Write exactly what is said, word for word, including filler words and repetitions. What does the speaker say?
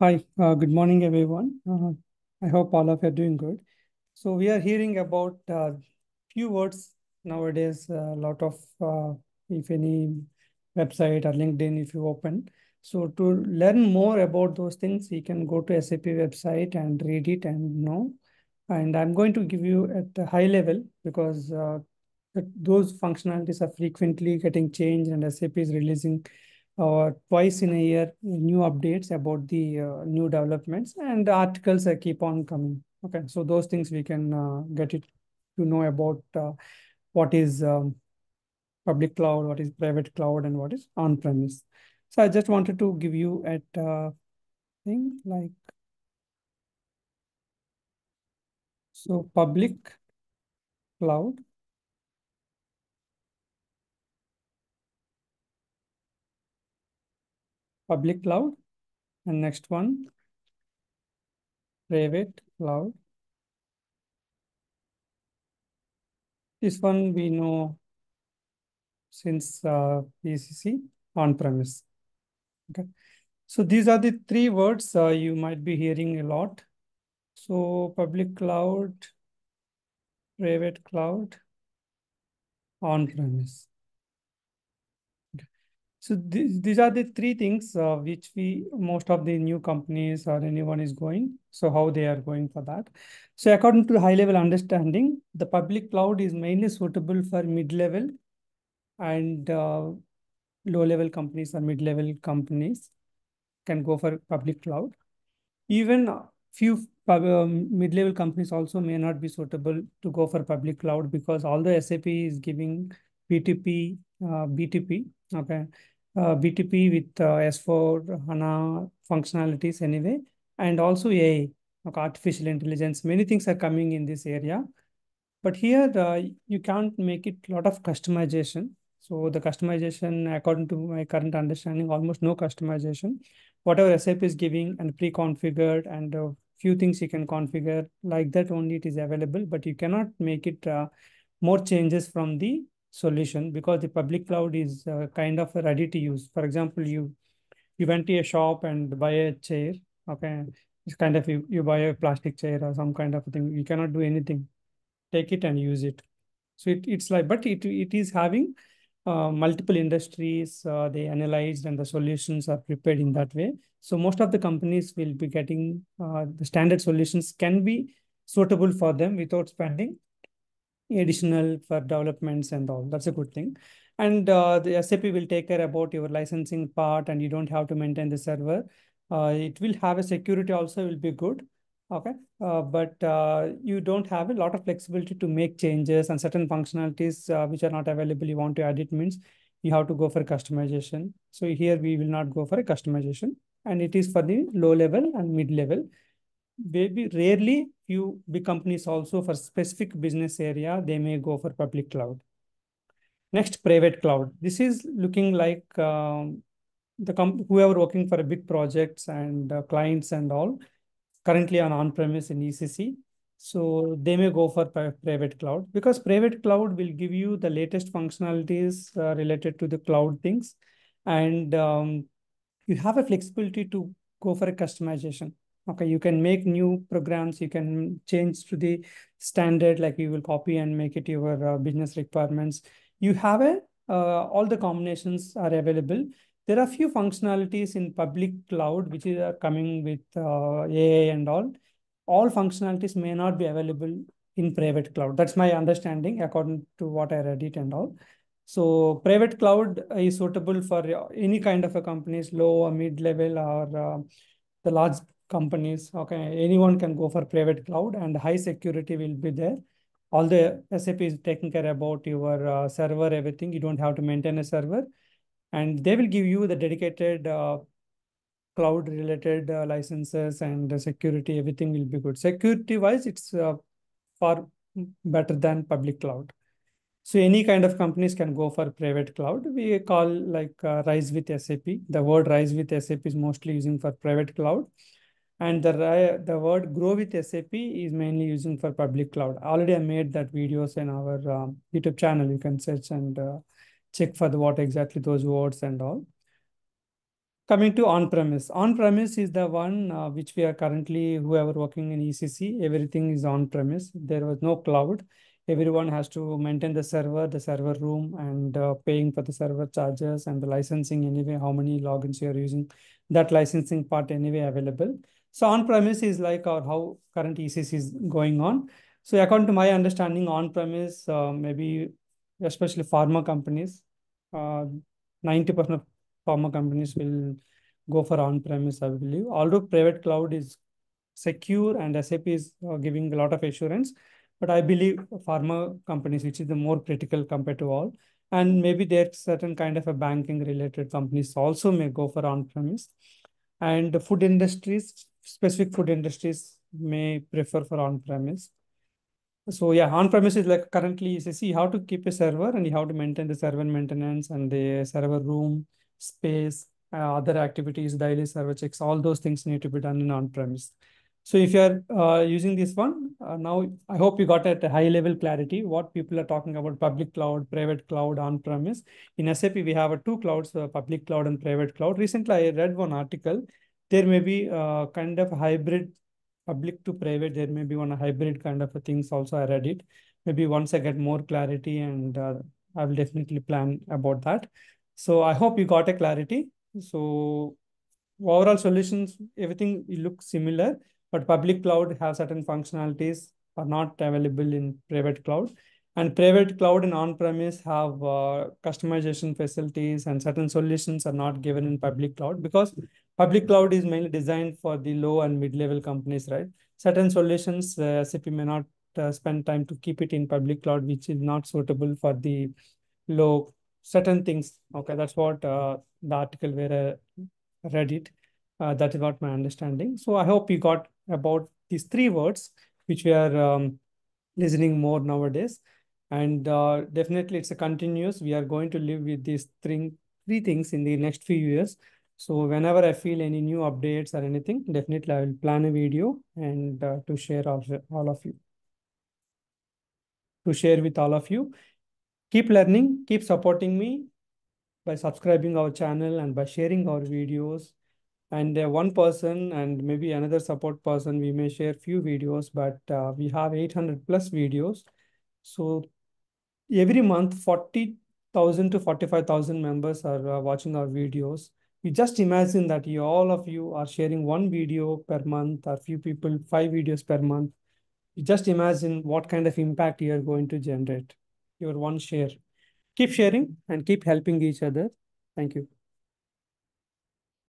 Hi, uh, good morning, everyone. Uh, I hope all of you are doing good. So we are hearing about a uh, few words nowadays, a uh, lot of, uh, if any website or LinkedIn, if you open. So to learn more about those things, you can go to S A P website and read it and know. And I'm going to give you at a high level because uh, those functionalities are frequently getting changed and S A P is releasing or twice in a year, new updates about the uh, new developments and the articles that keep on coming. Okay, so those things we can uh, get it to know about uh, what is um, public cloud, what is private cloud, and what is on-premise. So I just wanted to give you at uh, thing like, so public cloud. Public cloud, and next one, private cloud. This one we know since uh, E C C, on-premise. Okay, so these are the three words uh, you might be hearing a lot. So public cloud, private cloud, on-premise. So th these are the three things uh, which we, most of the new companies or anyone is going. So how they are going for that. So according to high level understanding, the public cloud is mainly suitable for mid-level and uh, low-level companies or mid-level companies can go for public cloud. Even few uh, mid-level companies also may not be suitable to go for public cloud because although S A P is giving B T P, uh, B T P, okay, uh, B T P with uh, S four, HANA functionalities anyway, and also A I, okay, artificial intelligence. Many things are coming in this area, but here uh, you can't make it a lot of customization. So the customization, according to my current understanding, almost no customization. Whatever S A P is giving and pre-configured and a few things you can configure like that only it is available, but you cannot make it uh, more changes from the solution because the public cloud is uh, kind of ready to use. For example, you you went to a shop and buy a chair, okay, it's kind of you, you buy a plastic chair or some kind of thing, you cannot do anything, take it and use it. So it, it's like, but it, it is having uh, multiple industries, uh, they analyzed and the solutions are prepared in that way. So most of the companies will be getting uh, the standard solutions can be suitable for them without spending additional for developments and all. That's a good thing. And uh, the S A P will take care about your licensing part and you don't have to maintain the server. Uh, it will have a security also will be good. Okay. Uh, but uh, you don't have a lot of flexibility to make changes and certain functionalities uh, which are not available. You want to add it means you have to go for customization. So here we will not go for a customization and it is for the low level and mid level. Maybe rarely few big companies also for specific business area, they may go for public cloud. Next, private cloud. This is looking like um, the com whoever working for a big projects and uh, clients and all currently on on-premise in E C C. So they may go for private cloud because private cloud will give you the latest functionalities uh, related to the cloud things. And um, you have a flexibility to go for a customization. Okay, you can make new programs, you can change to the standard, like you will copy and make it your uh, business requirements. You have a, uh, all the combinations are available. There are few functionalities in public cloud, which are coming with uh, A I and all. All functionalities may not be available in private cloud. That's my understanding according to what I read it and all. So private cloud is suitable for any kind of a companies, low or mid-level or uh, the large companies, okay, anyone can go for private cloud and high security will be there. All the S A P is taking care about your uh, server, everything. You don't have to maintain a server and they will give you the dedicated uh, cloud related uh, licenses and uh, security, everything will be good. Security wise, it's uh, far better than public cloud. So any kind of companies can go for private cloud. We call like uh, Rise with S A P. The word Rise with S A P is mostly using for private cloud. And the, the word grow with S A P is mainly using for public cloud. Already I made that videos in our um, YouTube channel. You can search and uh, check for the what exactly those words and all. Coming to on-premise. On-premise is the one uh, which we are currently, whoever working in E C C, everything is on-premise. There was no cloud. Everyone has to maintain the server, the server room, and uh, paying for the server charges and the licensing anyway, how many logins you are using, that licensing part anyway available. So on-premise is like our, how current E C C is going on. So according to my understanding, on-premise, uh, maybe especially pharma companies, ninety percent uh, of pharma companies will go for on-premise, I believe. Although private cloud is secure and S A P is uh, giving a lot of assurance, but I believe pharma companies, which is the more critical compared to all, and maybe there's certain kind of a banking related companies also may go for on-premise, and the food industries, specific food industries may prefer for on-premise. So yeah, on-premise is like currently you see how to keep a server and how to maintain the server maintenance and the server room, space, uh, other activities, daily server checks, all those things need to be done in on-premise. So if you're uh, using this one, uh, now I hope you got at a high level clarity what people are talking about: public cloud, private cloud, on-premise. In S A P, we have a two clouds, uh, public cloud and private cloud. Recently, I read one article. There may be uh, kind of hybrid public to private. There may be one hybrid kind of things also. I read it. Maybe once I get more clarity, and uh, I will definitely plan about that. So I hope you got a clarity. So overall solutions, everything looks similar. But public cloud have certain functionalities are not available in private cloud, and private cloud and on-premise have uh, customization facilities, and certain solutions are not given in public cloud because public cloud is mainly designed for the low and mid-level companies, right? Certain solutions uh, S A P may not uh, spend time to keep it in public cloud, which is not suitable for the low certain things. Okay, that's what uh, the article where I read it. Uh, that is what my understanding. So I hope you got about these three words, which we are um, listening more nowadays. And uh, definitely it's a continuous. We are going to live with these three, three things in the next few years. So whenever I feel any new updates or anything, definitely I will plan a video and uh, to share all, all of you. To share with all of you. Keep learning, keep supporting me by subscribing our channel and by sharing our videos. And uh, one person and maybe another support person, we may share few videos, but uh, we have eight hundred plus videos. So every month, forty thousand to forty-five thousand members are uh, watching our videos. You just imagine that you, all of you are sharing one video per month, or few people, five videos per month. You just imagine what kind of impact you are going to generate. Your one share. Keep sharing and keep helping each other. Thank you.